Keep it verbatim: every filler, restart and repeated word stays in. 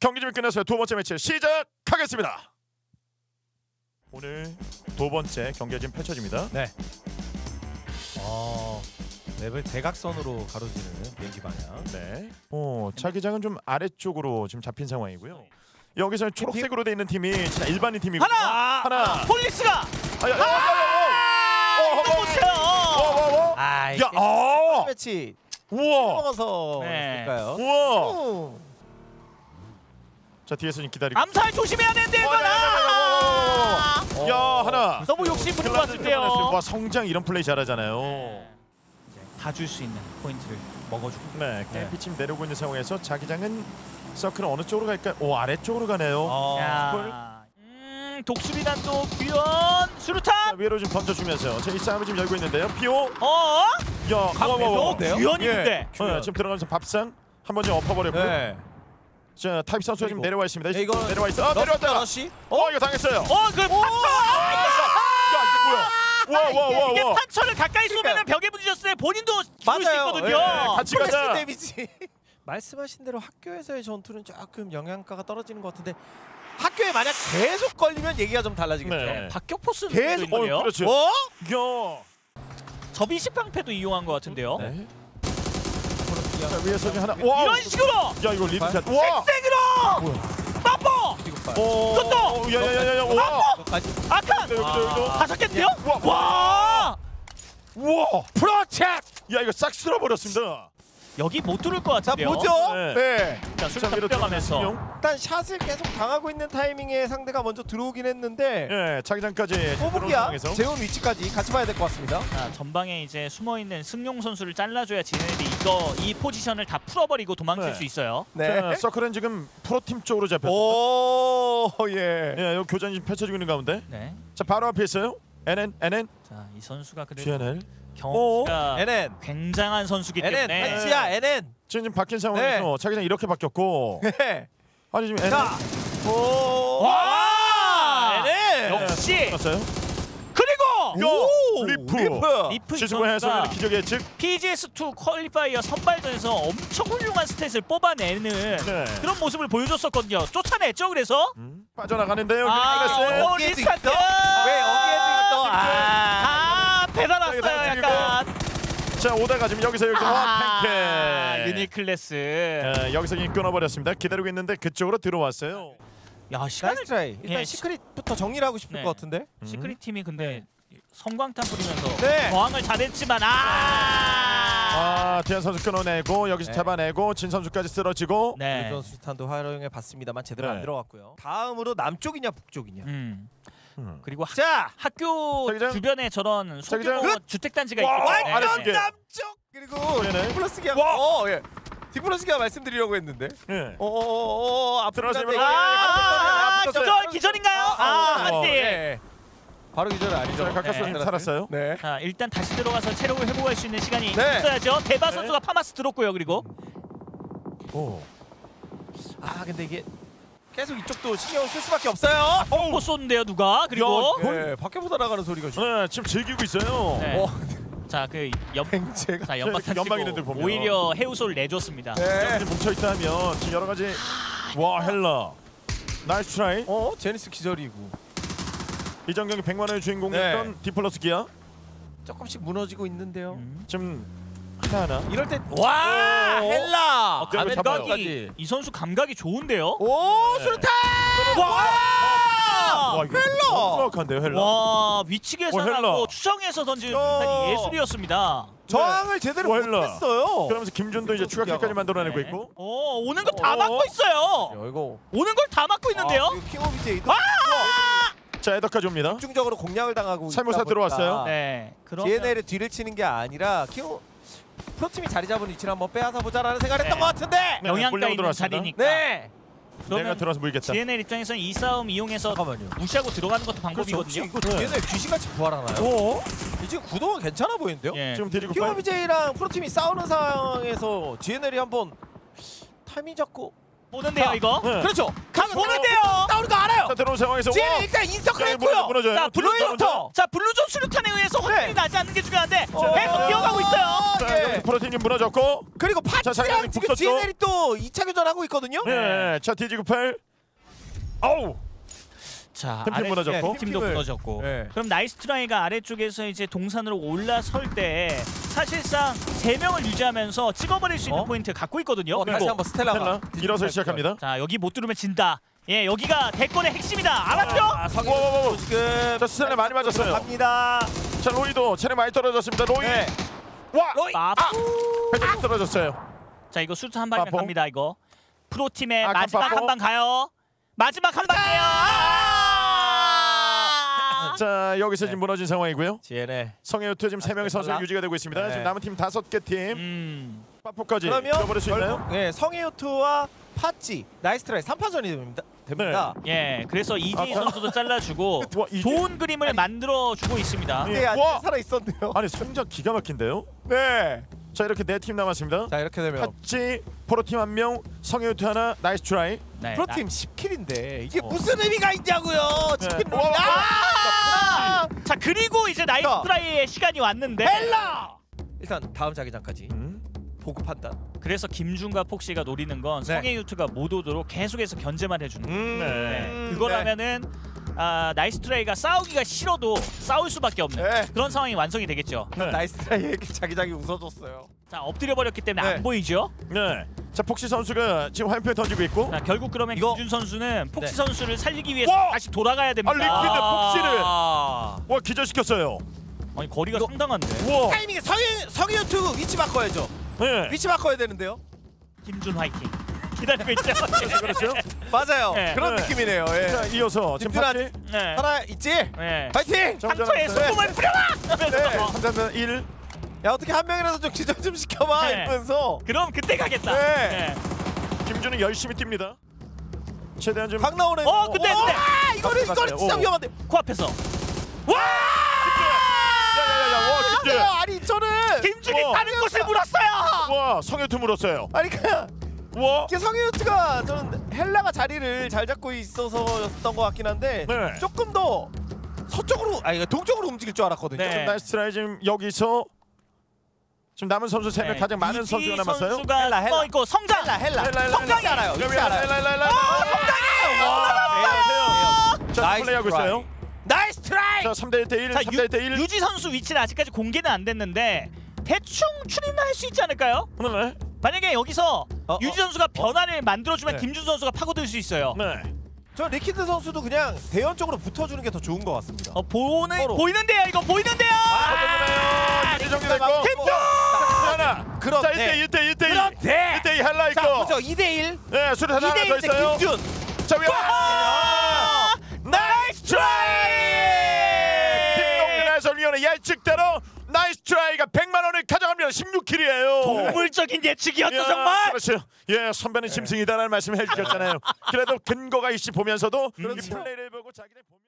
경기 좀 끝났어요. 두 번째 매치 시작하겠습니다. 오늘 두 번째 경기가 지금 펼쳐집니다. 네. 어, 맵을 대각선으로 가로지르는 비행기 방향. 네. 어, 자기장은 좀 아래쪽으로 지금 잡힌 상황이고요. 여기서 초록색으로 돼 있는 팀이 진짜 일반인 팀이고 하나! 하나! 폴리스가! 아, 야, 야, 야, 야, 야, 야. 어, 이거 못해요! 아, 이게 매치 먹어서 그럴까요? 우와! 자, 뒤에서 기다리고 암살 조심해야 되는데, 하나! 야, 하나! 너무 욕심 부린 것 같은데요. 와, 성장 이런 플레이 잘하잖아요. 다 줄 수 있는 포인트를 먹어주고. 네, 캠피침 내려오고 있는 상황에서 자기장은 서클은 어느 쪽으로 갈까요? 오, 아래쪽으로 가네요. 아, 음, 독수리단도 귀여운 수류탄! 위로 좀 던져주면서 제2 싸움을 지금 열고 있는데요. 피오! 어어? 야, 강배도 귀연이는데! 지금 들어가면서 밥상 한 번 좀 엎어버렸고요. 네. 자, 타입 선수가 지금 내려와 있습니다. 네, 이거 내려와 있어. 아, 내려왔다! 러쉬? 어, 이거 당했어요! 어, 그 판처! 야, 이게 뭐야? 와, 와, 와, 와. 이게 판처를 가까이 쏘면 벽에 부딪혔을 때 본인도 죽을 수 있거든요. 같이 가자! 말씀하신 대로 학교에서의 전투는 조금 영향가가 떨어지는 것 같은데 학교에 만약 계속 걸리면 얘기가 좀 달라지겠죠. 네. 박격포스는 계속 걸려요. 어, 그렇죠. 어? 접이식 방패도 이용한 것 같은데요. 네. 자, 위에서 하나. 와. 이런 식으로. 야, 이거 리드샷. 와. 색색으로. 빠뽀. 이것도. 야야야야. 와. 아칸. 다섯 개인데요? 와. 와. 와. 프로젝트. 야, 이거 싹 쓸어버렸습니다. 여기 못 뚫을 것 같은데요? 자, 보죠! 네. 네. 자, 수류탄 뼈가면서 일단 샷을 계속 당하고 있는 타이밍에 상대가 먼저 들어오긴 했는데 네, 자기장까지 꼬북이야! 재훈 위치까지 같이 봐야 될 것 같습니다. 자, 전방에 이제 숨어있는 승용 선수를 잘라줘야 지네들이 이거, 이 포지션을 다 풀어버리고 도망칠 네. 수 있어요. 네. 자, 서클은 지금 프로팀 쪽으로 잡혔습니다. 오, 예. 네, 여기 교전이 지금 펼쳐지고 있는 가운데 네. 자, 바로 앞에 있어요. 엔엔, 엔엔. 자, 이 선수가 그래도 지엔엘. 경험치가 엔엔. 굉장한 선수기 엔엔. 때문에 엔엔! 한치야 엔엔! 지금, 지금 바뀐 상황에서 네. 자기장 이렇게 바뀌었고 네. 아니 지금 엔엔! 오! 와! 엔엔! 역시! 네, 그리고! 오! 리프! 리프! 지수고 해서 기적 예측! 피지에스 투 퀄리파이어 선발전에서 엄청 훌륭한 스탯을 뽑아내는 네. 그런 모습을 보여줬었거든요. 쫓아냈죠 그래서? 음? 빠져나가는데요. 아! 어, 어깨 리스타트! 왜 어깨 대단했어요 약간. 자, 오다가 지금 여기서 여기서 와 탱크 유니클래스. 네, 여기서 끊어버렸습니다. 기다리고 있는데 그쪽으로 들어왔어요. 야, 시간을 트라이. 일단 예, 시크릿부터 정리를 하고 싶을 네. 것 같은데. 음. 시크릿 팀이 근데 네. 성광탄 뿌리면서 네. 저항을 잘했지만 아. 아, 대현 선수 끊어내고 여기서 네. 잡아내고 진 선수까지 쓰러지고. 네. 대현 선수 탄도 활용해 봤습니다만 제대로 네. 안 들어갔고요. 다음으로 남쪽이냐 북쪽이냐. 음. 그리고 하, 자, 학교 자기장. 주변에 저런 소규모 주택단지가 있고 완전 남쪽! 그리고 디플러스기아 어, 예. 디플러스기아 말씀드리려고 했는데 예. 어어어어 앞으로는 아, 기절! 기절인가요? 아, 안돼! 바로 기절은 아니죠. 가깝게 살았어요. 네. 자, 일단 다시 들어가서 체력을 회복할 수 있는 시간이 네. 있어야죠. 대바 선수가 네. 파마스 들었고요, 그리고 오. 아, 근데 이게 계속 이쪽도 신경 쓸 수밖에 없어요. 뽕고 아, 쏜대요 누가? 그리고 야, 네, 밖에보다 나가는 소리가 지금. 네, 지금 즐기고 있어요. 네. 자, 그 연방 자 연방 연방이들 보면 오히려 해우소를 내줬습니다. 네. 네. 뭉쳐 있다면 지금 여러 가지 와 헬라 나이스 트라이. 어, 제니스 기절이고 이정경이 백만 원의 주인공이었던 네. 디플러스 기아 조금씩 무너지고 있는데요. 음. 지금. 하나. 이럴 때 와 헬라 감각이 이 선수 감각이 좋은데요. 오 네. 수류탄 와, 와 헬라 헬라한데요 헬라 와 위치 계산하고 추정해서 던지는 수류탄이 예술이었습니다. 저항을 네. 제대로 못했어요. 그러면서 김준도 이제 추가킬까지 만들어내고 네. 있고. 오 오는 걸 다 막고 있어요. 야, 이거. 오는 걸 다 막고 있는데요. 아, 자, 에더까지 옵니다. 집중적으로 공략을 당하고. 살모사 들어왔어요. 네. 디엔에이를 뒤를 치는 게 아니라 키오. 프로팀이 자리 잡은 위치를 한번 빼앗아 보자라는 생각을 했던 네. 것 같은데! 영향가 있는 자리니까 네. 내가 들어와서 물겠다. 디엔에이 입장에서는 이 싸움 이용해서 잠깐만요. 무시하고 들어가는 것도 방법이거든요. 그렇죠. 이거 네. 디엔에이 귀신같이 부활하나요? 오? 지금 구도가 괜찮아 보이는데요? 예. 지금 데리고 키오비제이랑 프로팀이 싸우는 상황에서 디엔에이 한번 타이밍 잡고 보는데요 자, 이거. 네. 그렇죠. 각 보는데요. 나오는 거 알아요. 자, 들어온 상황에서 지금 일단 인석을 했고요. 무너져요. 자, 블루존터. 자, 블루존 수류탄에 의해서 확률이 네. 나지 않는 게 중요한데 어, 계속 이어가고 있어요. 프로팀이 무너졌고. 그리고 파티랑 지금 지엘이 또 이 차 교전하고 있거든요. 네. 자, 디지구팔. 아우. 자, 팀 무너졌고. 팀도 무너졌고. 네. 그럼 나이스 트라이가 아래쪽에서 이제 동산으로 올라설 때 사실상 세 명을 유지하면서 찍어버릴 수 있는 어? 포인트 갖고 있거든요. 어, 다시 한번 스텔라가 일어서 시작합니다. 자, 여기 못 뚫으면 진다. 예, 여기가 대권의 핵심이다. 알았죠? 아, 상고 지금 자, 스텔라 많이 맞았어요. 갑니다. 자, 로이도 체력 많이 떨어졌습니다. 로이. 네. 와! 로이. 아! 아! 떨어졌어요. 자, 이거 수류탄 한 방이면 갑니다. 이거. 프로팀의 아, 마지막 한 방 가요. 마지막 한 방 가요. 아! 자 여기서 네. 지금 무너진 상황이고요. 지엘에 성해우트 지금 세 명의 선수 유지가 되고 있습니다. 네. 지금 남은 팀 다섯 개 팀. 파포까지 음. 잃어버릴 수 있나요? 네, 성해우트와 팟찌 나이스트라이 삼 파전이 됩니다. 됩니다. 네. 예, 그래서 이지 선수도 잘라주고 와, 좋은 그림을 아니, 만들어주고 있습니다. 네, 아직 살아 있었네요. 아니 성적 기가 막힌데요? 네. 자 이렇게 네 팀 남았습니다. 자 이렇게 되면 팟찌 프로팀 한 명, 성해우트 하나, 나이스트라이. 네, 프로팀 나... 십 킬인데 이게 어. 무슨 의미가 있냐고요? 네. 치킨 롤. 아! 자 그리고 이제 나이스트라이의 시간이 왔는데. 헬라. 일단 다음 자기장까지. 음? 보급한다. 그래서 김준과 폭시가 노리는 건 네. 성해유트가 못 오도록 계속해서 견제만 해주는 거예요. 음 네. 네. 그거라면은 아, 나이스트라이가 싸우기가 싫어도 싸울 수밖에 없는 네. 그런 상황이 완성이 되겠죠. 네. 나이스트라이에게 자기장이 웃어줬어요. 자 엎드려 버렸기 때문에 네. 안 보이죠. 네. 자 폭시 선수가 지금 화염표에 던지고 있고. 자, 결국 그러면 이거... 김준 선수는 폭시 네. 선수를 살리기 위해서 와! 다시 돌아가야 됩니다. 아, 리퀴드 폭시를 아 와 기절시켰어요. 아니 거리가 이거... 상당한데. 우와. 타이밍에 성해유트 위치 바꿔야죠. 네. 위치 바꿔야 되는데요. 김준 화이팅. 기다리고 있죠. 그렇죠? 맞아요. 네. 그런 네. 느낌이네요. 예. 자, 이어서 지금 파티 네. 하나 있지. 네. 화이팅. 상처에 소금을 뿌려라. 네. 일. 야 어떻게 한 명이라도 좀 기절 좀 시켜봐 네. 이러면서. 그럼 그때 가겠다. 네. 네. 김준은 열심히 뜁니다. 최대한 좀. 강 나오네. 어 근데 근데. 아 이거를 이거를 진짜 위험한데. 코앞에서. 와. 야야야야 와 아니 저는 김준이 와. 다른 곳을 물었어요. 와 성해우트 물었어요. 아니 그니까 성해우트가 저는 헬라가 자리를 잘 잡고 있어서였던 것 같긴 한데 네. 조금 더 서쪽으로 아니 동쪽으로 움직일 줄 알았거든요. 네. 나이스트라이 지금 여기서 지금 남은 선수 세 명 네. 가장 많은 선수가 남았어요. 선수가 헬라 헬라 어, 이거 성장 헬라 헬라, 헬라, 헬라 성장이 알아요. 여기 알아요. 헬라 헬라 헬라 성장이 자 플레이하고 있어요. 나이스 트라이! 자, 삼 대 일 대 일, 자, 삼 대 일 대 일. 유지 선수 위치는 아직까지 공개는 안 됐는데 대충 추리나 할 수 있지 않을까요? 네. 만약에 여기서 어, 유지 선수가 어, 변화를 어. 만들어주면 네. 김준 선수가 파고들 수 있어요. 네. 저 리퀴드 선수도 그냥 대연 쪽으로 붙어주는 게 더 좋은 것 같습니다. 어, 보는, 보이는데요, 이거 보이는데요! 아, 유지 정리됐고! 김준! 하나! 그럼 자, 일 대 일 대 일 대 일! 일 대 이 할라 있고! 자, 그렇죠, 이 대 일! 네, 수리 하나 더 있어요! 김준! 자, 위험하네요! 나이스 트라이! 김동준 해설위원의 예측대로 나이스 트라이가 백만 원을 가져가면 십육 킬이에요. 동물적인 예측이었죠 예, 정말. 그렇죠. 예 선배는 예. 짐승이다라는 말씀을 해주셨잖아요. 그래도 근거가 있지 보면서도 음. 이 플레이를 보고 자기네 보면.